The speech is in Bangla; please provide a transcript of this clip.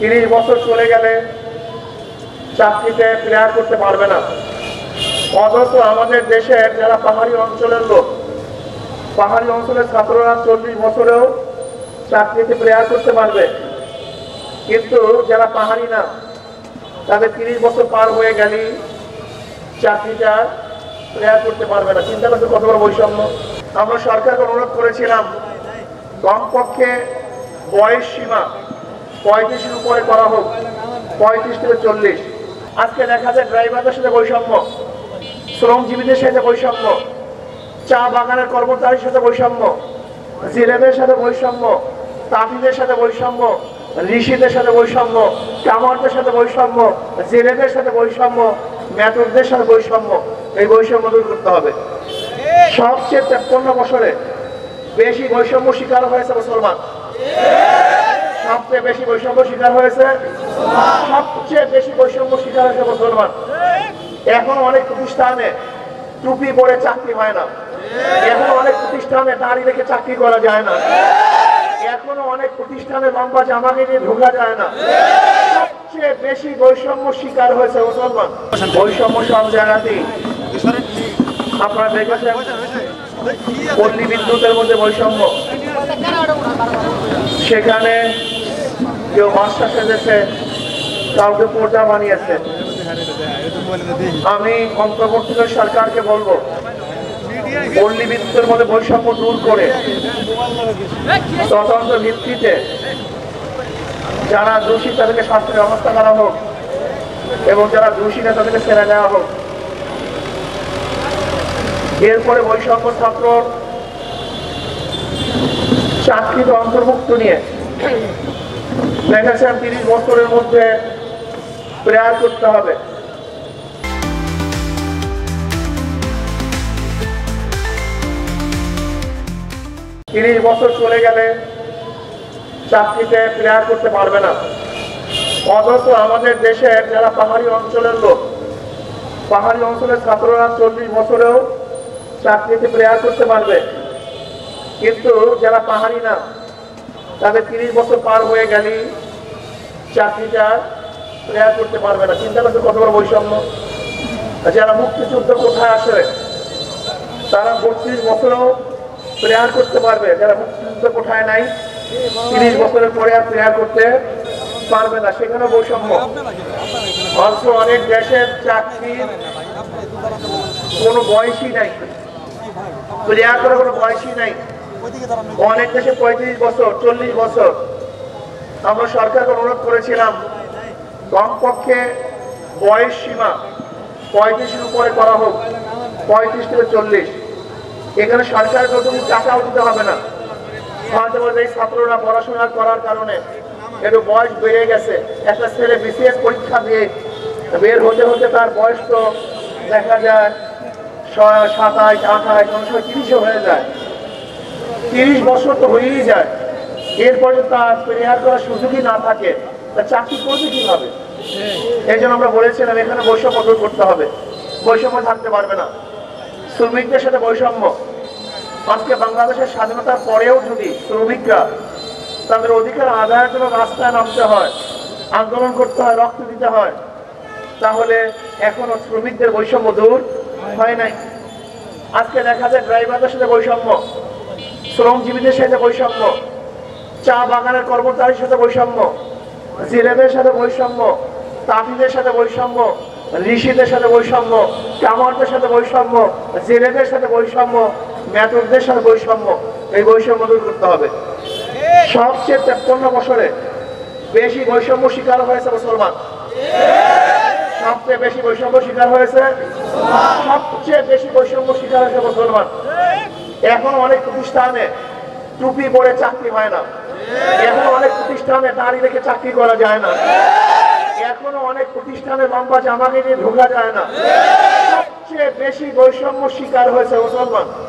30 বছর চলে গেলে চাকরিতে প্লেয়ার করতে পারবে না। অথচ আমাদের দেশের যারা পাহাড়ি অঞ্চলের লোক, পাহাড়ি অঞ্চলের ছাত্ররা 40 বছরেও চাকরিতে প্লেয়ার করতে পারবে, কিন্তু যারা পাহাড়ি না তাদের 30 বছর পার হয়ে গেলেই চাকরিটা প্লেয়ার করতে পারবে না। চিন্তা করতে কত বড় বৈষম্য। আমরা সরকারকে অনুরোধ করেছিলাম কমপক্ষে বয়স সীমা 35-এর উপরে করা হোক, 35 থেকে 40। আজকে দেখা যায় ড্রাইভারদের সাথে বৈষম্য, শ্রমজীবীদের সাথে বৈষম্য, চা বাগানের কর্মচারীর সাথে বৈষম্য, জেলেদের সাথে বৈষম্য, তাঁতিদের সাথে বৈষম্য, ঋষিদের সাথে বৈষম্য, কামারদের সাথে বৈষম্য, জেলেদের সাথে বৈষম্য, মেটরদের সাথে বৈষম্য। এই বৈষম্য দূর করতে হবে। সবচেয়ে 53 বছরে বেশি বৈষম্য শিকার হয়েছে মুসলমান, সবচেয়ে বেশি বৈষম্য শিকার হয়েছে, সবচেয়ে বেশি বৈষম্য শিকার হয়েছে মুসলমান। এখন অনেক প্রতিষ্ঠানে টুপি পরে চাকরি হয় না, এখন অনেক প্রতিষ্ঠানে দাঁড়িয়ে রেখে চাকরি করা যায় না, এখনো অনেক প্রতিষ্ঠানে লম্বা জামাকে নিয়ে ঢোকা যায় না। সবচেয়ে বেশি বৈষম্য শিকার হয়েছে মুসলমান। বৈষম্য সব জায়গাতেই আপনারা দেখেছেন, পল্লী বিদ্যুতের মধ্যে বৈষম্য, সেখানে কেউ মাস্টার সেজেছে, কাউকে পোর্টা বানিয়েছে। আমি অন্তর্বর্তী সরকারকে বলবো পল্লী বিদ্যুতের মধ্যে বৈষম্য দূর করে তদন্ত ভিত্তিতে যারা দোষী তাদেরকে শাস্তির ব্যবস্থা করা হোক এবং যারা দোষী না তাদেরকে ছেড়ে দেওয়া হোক। এরপরে বৈষম্য ছাত্র চাকরিতে অন্তর্ভুক্ত নিয়ে দেখেছেন 30 বছরের মধ্যে প্রেয়ার করতে হবে। তিনি বছর চলে গেলে চাকরিতে প্লেয়ার করতে পারবে না। অথচ আমাদের দেশের যারা পাহাড়ি অঞ্চলের লোক, পাহাড়ি অঞ্চলের ছাত্ররা 40 বছরেও চাকরিতে প্লেয়ার করতে পারবে, কিন্তু যারা পাহাড়ি না তাদের 30 বছর পার হয়ে গেলেই চাকরিটা প্লেয়ার করতে পারবে না। চিন্তা করতে কত বড় বৈষম্য। যারা মুক্তিযুদ্ধ কোথায় আসে তারা 32 বছরেও প্রেয়ার করতে পারবে, যারা মুক্তিযুদ্ধ কোঠায় নাই 30 বছরের পরে আর প্রেয়ার করতে পারবে না, সেখানে বৈষম্য। অথচ অনেক দেশের চাকরি কোনো বয়সই নাই, প্রেয়ার করার কোনো বয়সই নাই। অনেক দেশে 35 বছর, 40 বছর। আমরা সরকারকে অনুরোধ করেছিলাম কমপক্ষে বয়স সীমা 35-এর উপরে করা হোক, 35 থেকে 40। এখানে সরকার কতটুকু টাকা উঠতে হবে না, হয়তো এই ছাত্ররা পড়াশোনা করার কারণে একটু বয়স বেড়ে গেছে। একটা ছেলে বিসিএস পরীক্ষা দিয়ে বের হতে হতে তার বয়স তো দেখা যায় 27, 28, 29, 30 হয়ে যায়, 30 বছর তো হয়েই যায়। এরপরে তার প্রেয়ার করার সুযোগই না থাকে, তার চাকরি করবে কিভাবে? এই জন্য আমরা বলেছিলাম এখানে বৈষম্য দূর করতে হবে, বৈষম্য থাকতে পারবে না। শ্রমিকদের সাথে বৈষম্য, আজকে বাংলাদেশের স্বাধীনতার পরেও যদি শ্রমিকরা তাদের অধিকার আদায়ের জন্য রাস্তায় নামতে হয়, আন্দোলন করতে হয়, রক্ত দিতে হয়, তাহলে এখনো শ্রমিকদের বৈষম্য দূর হয় নাই। আজকে দেখা যায় ড্রাইভারদের সাথে বৈষম্য, শ্রমজীবীদের সাথে বৈষম্য, চা বাগানের কর্মচারীর সাথে বৈষম্য, জেলেদের সাথে বৈষম্য, তাঁতিদের সাথে বৈষম্য, ঋষিদের সাথে বৈষম্য, কামারদের সাথে বৈষম্য, জেলেদের সাথে বৈষম্য, মেটরদের সাথে বৈষম্য। এই বৈষম্য দূর করতে হবে। সবচেয়ে 53 বছরে বেশি বৈষম্য শিকার হয়েছে মুসলমান, সবচেয়ে বেশি বৈষম্য শিকার হয়েছে, সবচেয়ে বেশি বৈষম্য শিকার হয়েছে মুসলমান। এখন অনেক প্রতিষ্ঠানে টুপি পরে চাকরি হয় না, এখন অনেক প্রতিষ্ঠানে দাঁড়িয়ে রেখে চাকরি করা যায় না, এখনো অনেক প্রতিষ্ঠানে লম্বা জামাকে নিয়ে ঢোকা যায় না। সবচেয়ে বেশি বৈষম্য শিকার হয়েছে মুসলমান।